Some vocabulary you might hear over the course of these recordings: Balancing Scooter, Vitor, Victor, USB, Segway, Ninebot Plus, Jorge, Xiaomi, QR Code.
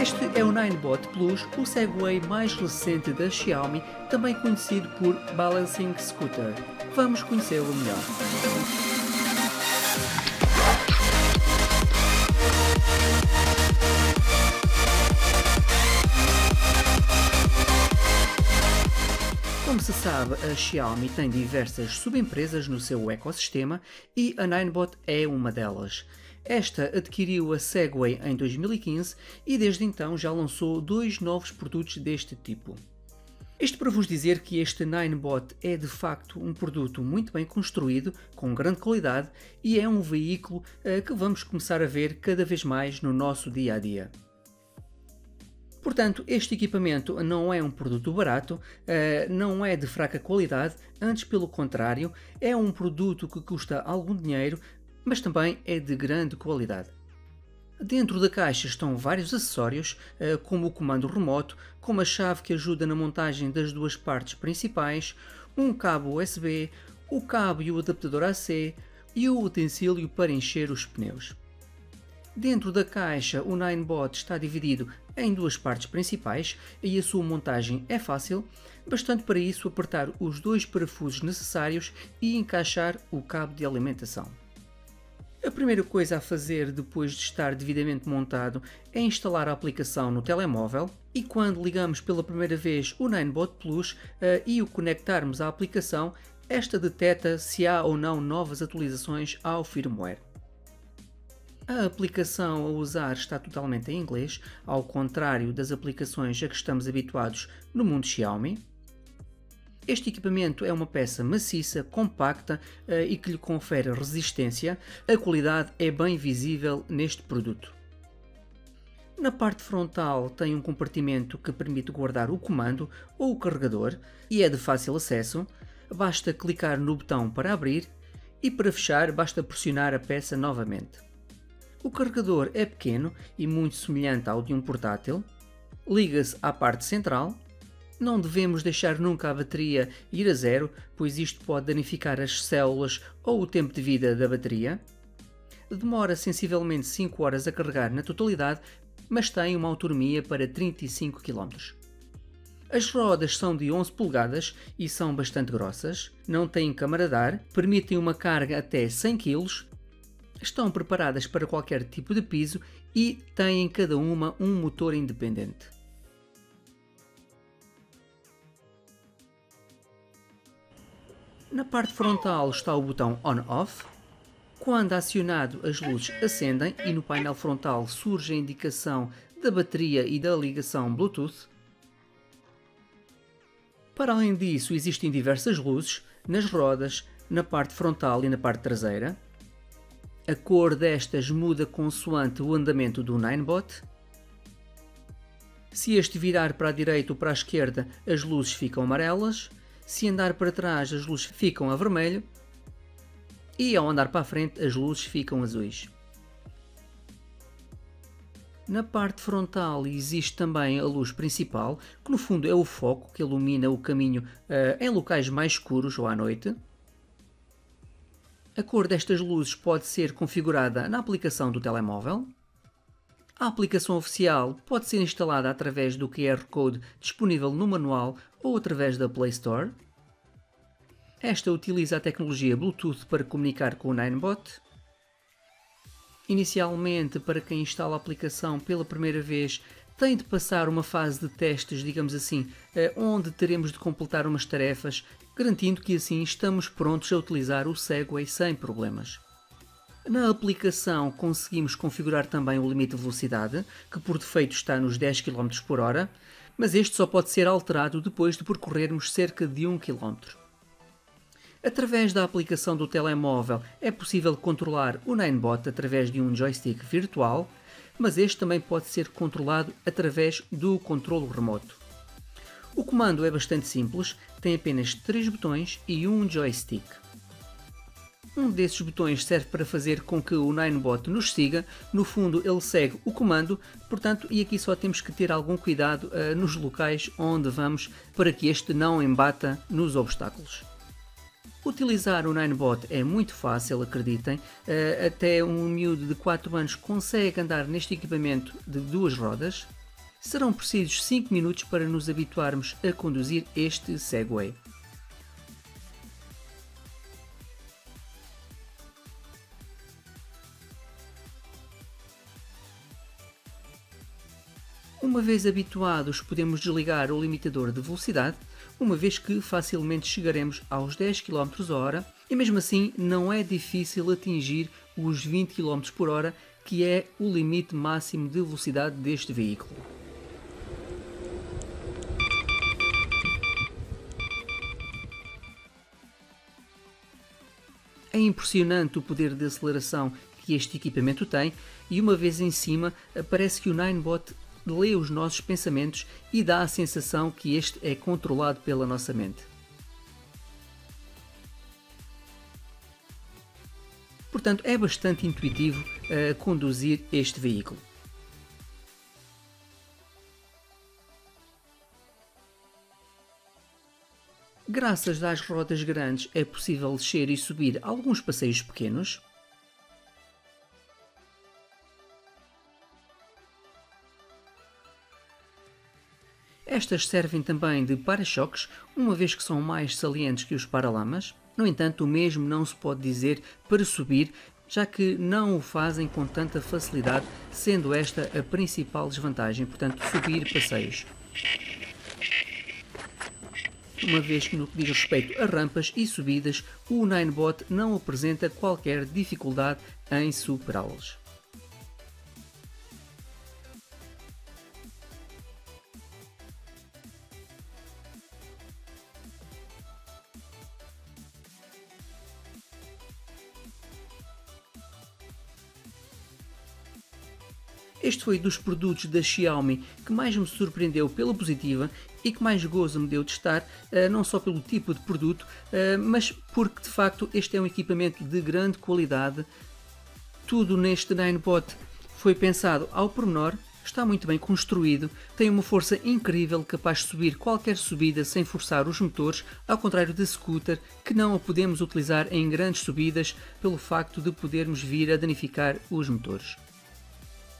Este é o Ninebot Plus, o Segway mais recente da Xiaomi, também conhecido por Balancing Scooter. Vamos conhecê-lo melhor. Como se sabe, a Xiaomi tem diversas subempresas no seu ecossistema e a Ninebot é uma delas. Esta adquiriu a Segway em 2015 e desde então já lançou dois novos produtos deste tipo. Isto para vos dizer que este Ninebot é de facto um produto muito bem construído, com grande qualidade, e é um veículo que vamos começar a ver cada vez mais no nosso dia a dia. Portanto, este equipamento não é um produto barato, não é de fraca qualidade, antes pelo contrário, é um produto que custa algum dinheiro, mas também é de grande qualidade. Dentro da caixa estão vários acessórios, como o comando remoto, como a chave que ajuda na montagem das duas partes principais, um cabo USB, o cabo e o adaptador AC e o utensílio para encher os pneus. Dentro da caixa, o Ninebot está dividido em duas partes principais e a sua montagem é fácil, bastante para isso apertar os dois parafusos necessários e encaixar o cabo de alimentação. A primeira coisa a fazer depois de estar devidamente montado é instalar a aplicação no telemóvel, e quando ligamos pela primeira vez o Ninebot Plus e o conectarmos à aplicação, esta detecta se há ou não novas atualizações ao firmware. A aplicação a usar está totalmente em inglês, ao contrário das aplicações a que estamos habituados no mundo Xiaomi. Este equipamento é uma peça maciça, compacta e que lhe confere resistência. A qualidade é bem visível neste produto. Na parte frontal tem um compartimento que permite guardar o comando ou o carregador e é de fácil acesso. Basta clicar no botão para abrir e para fechar basta pressionar a peça novamente. O carregador é pequeno e muito semelhante ao de um portátil, liga-se à parte central, não devemos deixar nunca a bateria ir a zero, pois isto pode danificar as células ou o tempo de vida da bateria, demora sensivelmente 5 horas a carregar na totalidade, mas tem uma autonomia para 35 km. As rodas são de 11 polegadas e são bastante grossas, não têm câmara de ar, permitem uma carga até 100 kg, estão preparadas para qualquer tipo de piso e têm cada uma um motor independente. Na parte frontal está o botão ON-OFF. Quando acionado, as luzes acendem e no painel frontal surge a indicação da bateria e da ligação Bluetooth. Para além disso, existem diversas luzes nas rodas, na parte frontal e na parte traseira. A cor destas muda consoante o andamento do Ninebot. Se este virar para a direita ou para a esquerda, as luzes ficam amarelas. Se andar para trás, as luzes ficam a vermelho. E ao andar para a frente, as luzes ficam azuis. Na parte frontal existe também a luz principal, que no fundo é o foco que ilumina o caminho em locais mais escuros ou à noite. A cor destas luzes pode ser configurada na aplicação do telemóvel. A aplicação oficial pode ser instalada através do QR Code disponível no manual ou através da Play Store. Esta utiliza a tecnologia Bluetooth para comunicar com o Ninebot. Inicialmente, para quem instala a aplicação pela primeira vez, tem de passar uma fase de testes, digamos assim, onde teremos de completar umas tarefas, garantindo que assim estamos prontos a utilizar o Segway sem problemas. Na aplicação conseguimos configurar também o limite de velocidade, que por defeito está nos 10 km por hora, mas este só pode ser alterado depois de percorrermos cerca de 1 km. Através da aplicação do telemóvel é possível controlar o Ninebot através de um joystick virtual, mas este também pode ser controlado através do controlo remoto. O comando é bastante simples, tem apenas 3 botões e um joystick. Um desses botões serve para fazer com que o Ninebot nos siga, no fundo ele segue o comando, portanto, e aqui só temos que ter algum cuidado nos locais onde vamos para que este não embata nos obstáculos. Utilizar o Ninebot é muito fácil, acreditem, até um miúdo de 4 anos consegue andar neste equipamento de duas rodas. serão precisos 5 minutos para nos habituarmos a conduzir este Segway. Uma vez habituados, podemos desligar o limitador de velocidade, uma vez que facilmente chegaremos aos 10 km/h, e mesmo assim não é difícil atingir os 20 km/h, que é o limite máximo de velocidade deste veículo. É impressionante o poder de aceleração que este equipamento tem, e uma vez em cima parece que o Ninebot lê os nossos pensamentos e dá a sensação que este é controlado pela nossa mente. Portanto, é bastante intuitivo conduzir este veículo. Graças às rodas grandes é possível descer e subir alguns passeios pequenos. Estas servem também de para-choques, uma vez que são mais salientes que os paralamas. No entanto, o mesmo não se pode dizer para subir, já que não o fazem com tanta facilidade, sendo esta a principal desvantagem, portanto, subir passeios. Uma vez que no que diz respeito a rampas e subidas, o Ninebot não apresenta qualquer dificuldade em superá-las. Este foi dos produtos da Xiaomi que mais me surpreendeu pela positiva e que mais gozo me deu testar, não só pelo tipo de produto, mas porque de facto este é um equipamento de grande qualidade. Tudo neste Ninebot foi pensado ao pormenor, está muito bem construído, tem uma força incrível capaz de subir qualquer subida sem forçar os motores, ao contrário da scooter, que não a podemos utilizar em grandes subidas pelo facto de podermos vir a danificar os motores.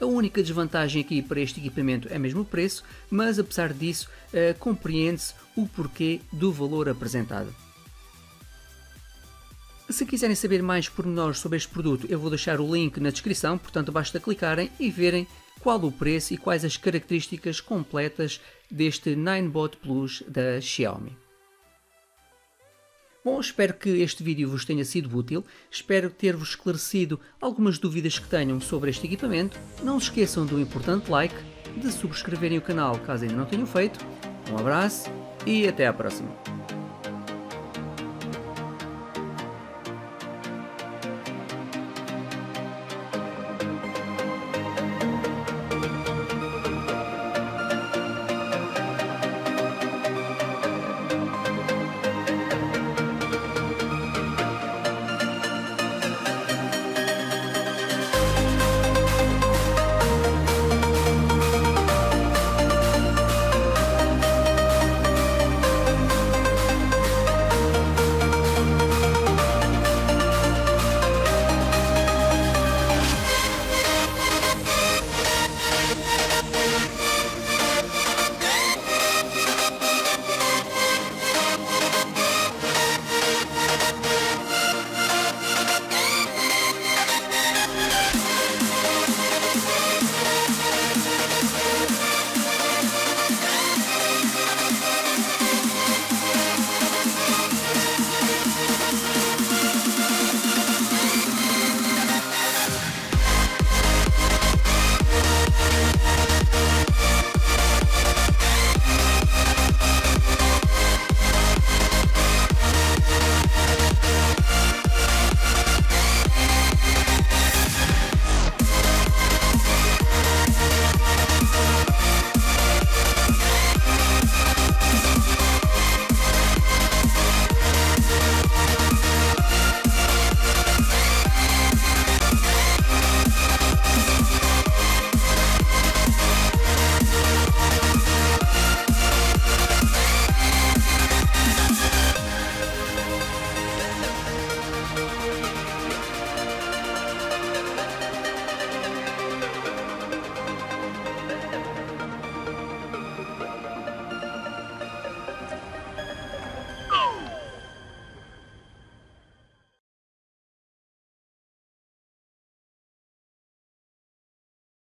A única desvantagem aqui para este equipamento é mesmo o preço, mas apesar disso, compreende-se o porquê do valor apresentado. Se quiserem saber mais pormenores sobre este produto, eu vou deixar o link na descrição, portanto basta clicarem e verem qual o preço e quais as características completas deste Ninebot Plus da Xiaomi. Bom, espero que este vídeo vos tenha sido útil, espero ter-vos esclarecido algumas dúvidas que tenham sobre este equipamento. Não se esqueçam do importante like, de subscreverem o canal caso ainda não tenham feito. Um abraço e até à próxima!